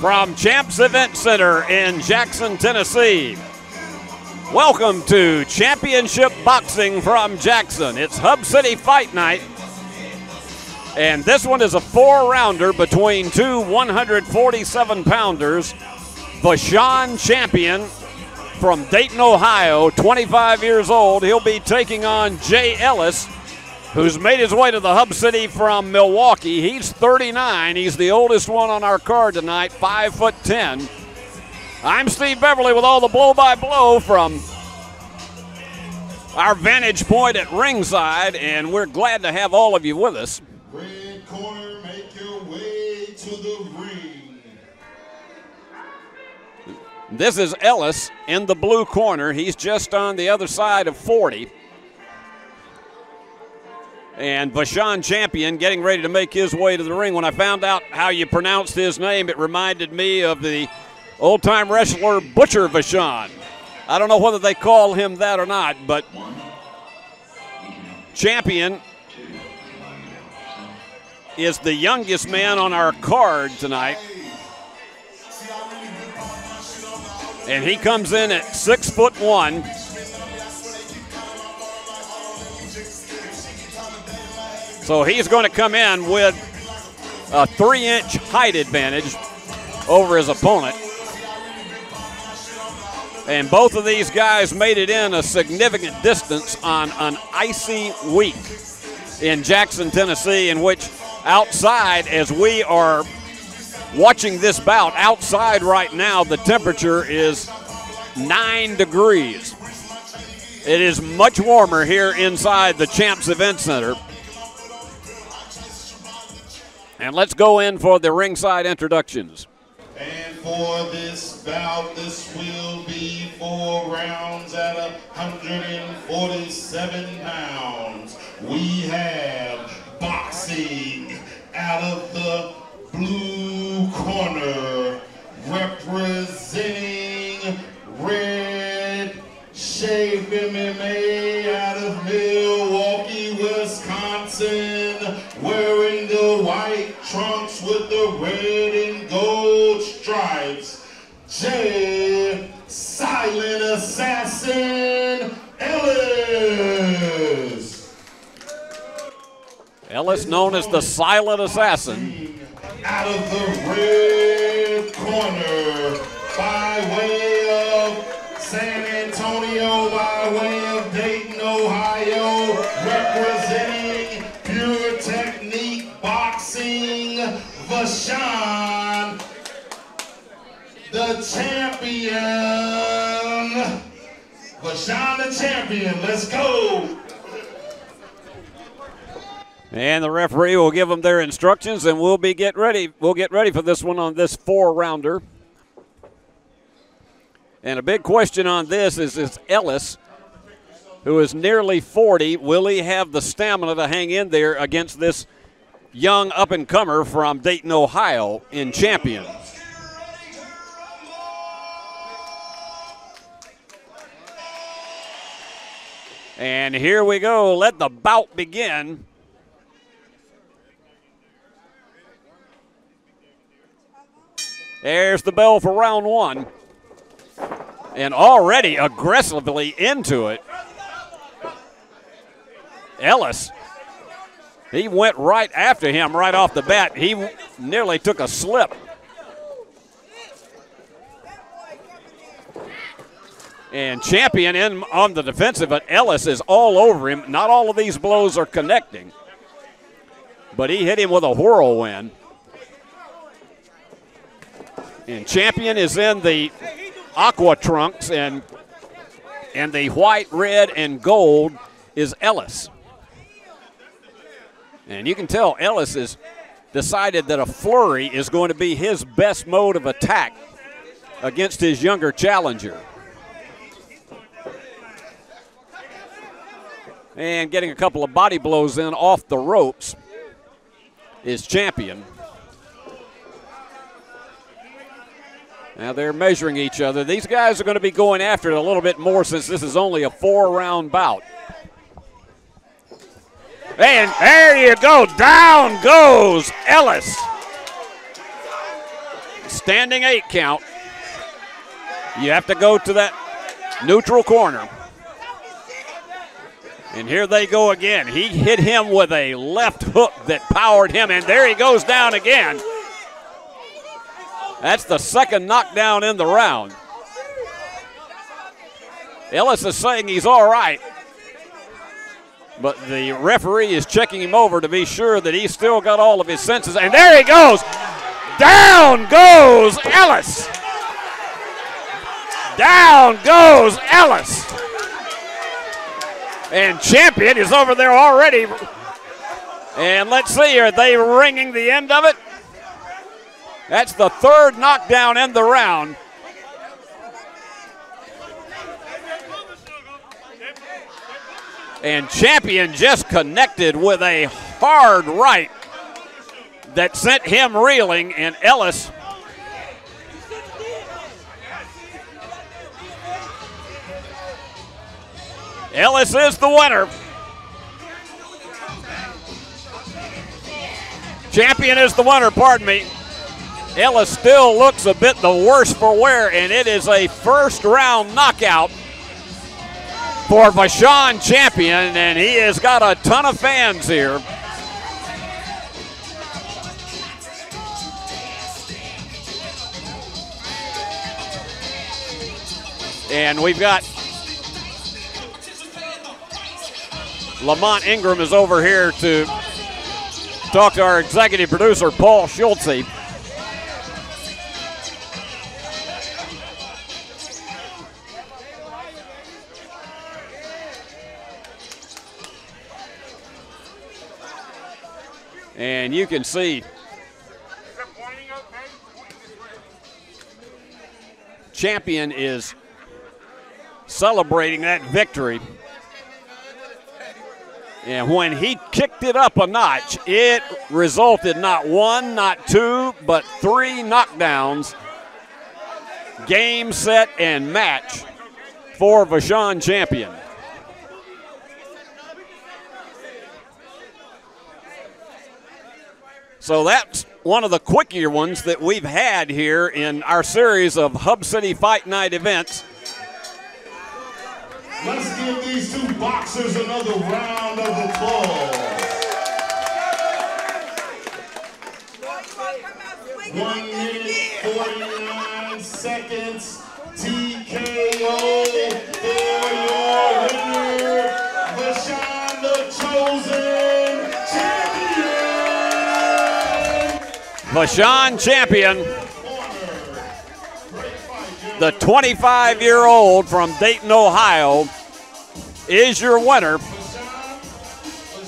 from Champs Event Center in Jackson, Tennessee. Welcome to Championship Boxing from Jackson. It's Hub City Fight Night. And this one is a four-rounder between two 147-pounders. Veshawn Champion from Dayton, Ohio, 25 years old. He'll be taking on Jay Ellis, who's made his way to the Hub City from Milwaukee. He's 39. He's the oldest one on our card tonight, 5'10". I'm Steve Beverly with all the blow-by-blow from our vantage point at ringside, and we're glad to have all of you with us. Red corner, make your way to the ring. This is Ellis in the blue corner. He's just on the other side of 40. And Veshawn Champion getting ready to make his way to the ring. When I found out how you pronounced his name, it reminded me of the old-time wrestler Butcher Vachon. I don't know whether they call him that or not, but Champion is the youngest man on our card tonight. And he comes in at 6'1". So he's going to come in with a 3-inch height advantage over his opponent. And both of these guys made it in a significant distance on an icy week in Jackson, Tennessee, in which outside, as we are watching this bout, outside right now the temperature is 9 degrees. It is much warmer here inside the Champs Event Center. And let's go in for the ringside introductions. And for this bout, this will be 4 rounds at 147 pounds. We have boxing out of the blue corner, representing Red Shave MMA out of Milwaukee, Wisconsin, wearing the white trunks with the red and gold stripes, Jay Silent Assassin Ellis. Ellis, known as the Silent Assassin. Out of the red corner, by way of San Antonio, by way of Dayton, Ohio, representing Pure Technique Boxing, Veshawn, the champion. Veshawn the champion, let's go. And the referee will give them their instructions, and we'll get ready for this one on this 4-rounder. And a big question on this is Ellis, who is nearly 40, will he have the stamina to hang in there against this young up-and-comer from Dayton, Ohio in Champion? And here we go. Let the bout begin. There's the bell for round one. And already aggressively into it. Ellis, he went right after him right off the bat. He nearly took a slip. And Champion in on the defensive, but Ellis is all over him. Not all of these blows are connecting, but he hit him with a whirlwind. And Champion is in the aqua trunks, and the white, red, and gold is Ellis. And you can tell Ellis has decided that a flurry is going to be his best mode of attack against his younger challenger. And getting a couple of body blows in off the ropes is Champion. Now they're measuring each other. These guys are going to be going after it a little bit more since this is only a 4-round bout. And there you go. Down goes Ellis. standing eight count. You have to go to that neutral corner. And here they go again. He hit him with a left hook that powered him, and there he goes down again. That's the second knockdown in the round. Ellis is saying he's all right, but the referee is checking him over to be sure that he's still got all of his senses. And there he goes. Down goes Ellis. Down goes Ellis. And Champion is over there already. And let's see, are they ringing the end of it? That's the third knockdown in the round. And Champion just connected with a hard right that sent him reeling, and Ellis is the winner. Champion is the winner, pardon me. Ellis still looks a bit the worse for wear, and it is a first round knockout for Veshawn Champion, and he has got a ton of fans here. And we've got Lamont Ingram is over here to talk to our executive producer, Paul Schulze. And you can see Champion is celebrating that victory. And when he kicked it up a notch, it resulted not one, not two, but three knockdowns. Game, set, and match for Veshawn Champion. So that's one of the quickier ones that we've had here in our series of Hub City Fight Night events. Let's give these two boxers another round of applause. Boy, 1 minute, 49 seconds, TKO for your winner, Veshawn the Chosen Champion. Veshawn Champion, the 25-year-old from Dayton, Ohio, is your winner.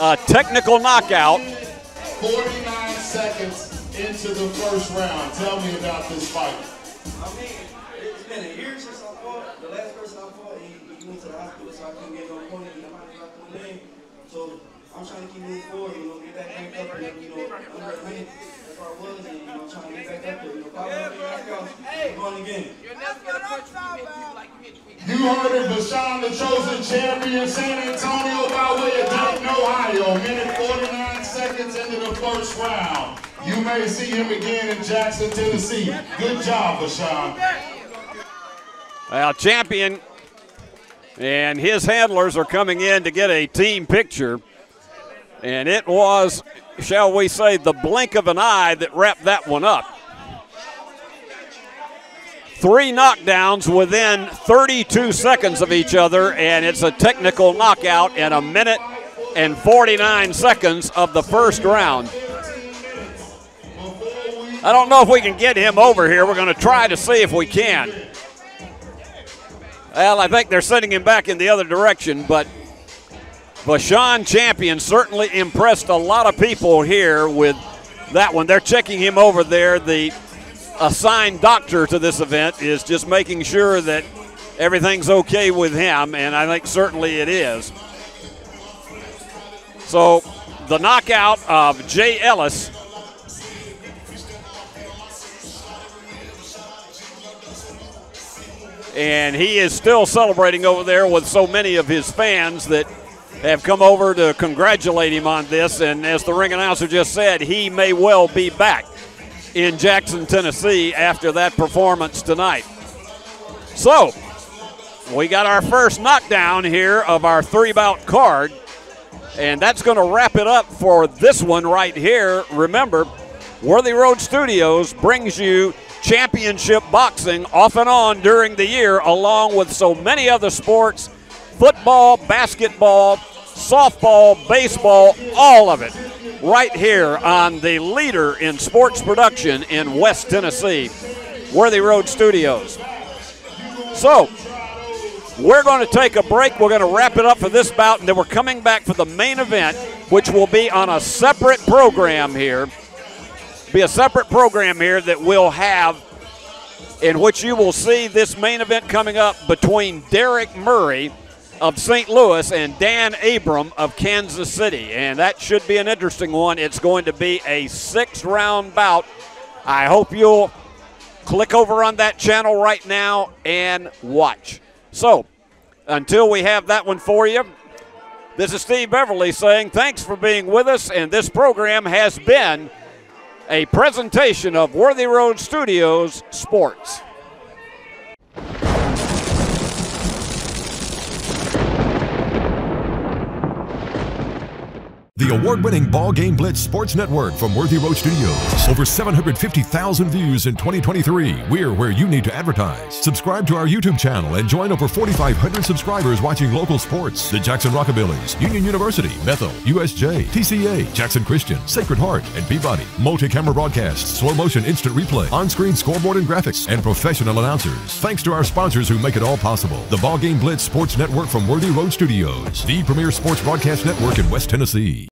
A technical knockout. 49 seconds into the first round. Tell me about this fight. I mean, it's been a year since I fought. The last person I fought, he went to the hospital, so I couldn't get no opponent. And I might have got no name. So I'm trying to keep moving forward, you know, get that hand up and, you know, under a minute. You heard it, Veshawn the Chosen Champion, San Antonio by way of Dayton, Ohio. Minute 49 seconds into the first round. You may see him again in Jackson, Tennessee. Good job, Veshawn. Well, Champion and his handlers are coming in to get a team picture. And it was, shall we say, the blink of an eye that wrapped that one up. Three knockdowns within 32 seconds of each other, and it's a technical knockout in 1 minute and 49 seconds of the first round. I don't know if we can get him over here. We're going to try to see if we can. Well, I think they're sending him back in the other direction, but Veshawn Champion certainly impressed a lot of people here with that one. They're checking him over there. The assigned doctor to this event is just making sure that everything's okay with him, and I think certainly it is. So the knockout of Jay Ellis. And he is still celebrating over there with so many of his fans that have come over to congratulate him on this, and as the ring announcer just said, he may well be back. in Jackson, Tennessee after that performance tonight. So we got our first knockdown here of our three-bout card, and that's going to wrap it up for this one right here. Remember, Worthy Road Studios brings you championship boxing off and on during the year, along with so many other sports, football, basketball, softball, baseball, all of it, right here on the leader in sports production in West Tennessee, Worthy Road Studios. So we're going to take a break. We're going to wrap it up for this bout, and then we're coming back for the main event, which will be on a separate program here. Be a separate program here that we'll have, in which you will see this main event coming up between Derek Murray of St. Louis and Dan Abram of Kansas City, and that should be an interesting one. It's going to be a 6-round bout. I hope you'll click over on that channel right now and watch. So until we have that one for you, this is Steve Beverly saying thanks for being with us, and this program has been a presentation of Worthy Road Studios Sports. The award-winning Ball Game Blitz Sports Network from Worthy Road Studios. Over 750,000 views in 2023. We're where you need to advertise. Subscribe to our YouTube channel and join over 4,500 subscribers watching local sports. The Jackson Rockabillies, Union University, Bethel, USJ, TCA, Jackson Christian, Sacred Heart, and Peabody. Multi-camera broadcasts, slow motion instant replay, on-screen scoreboard and graphics, and professional announcers. Thanks to our sponsors who make it all possible. The Ball Game Blitz Sports Network from Worthy Road Studios. The premier sports broadcast network in West Tennessee.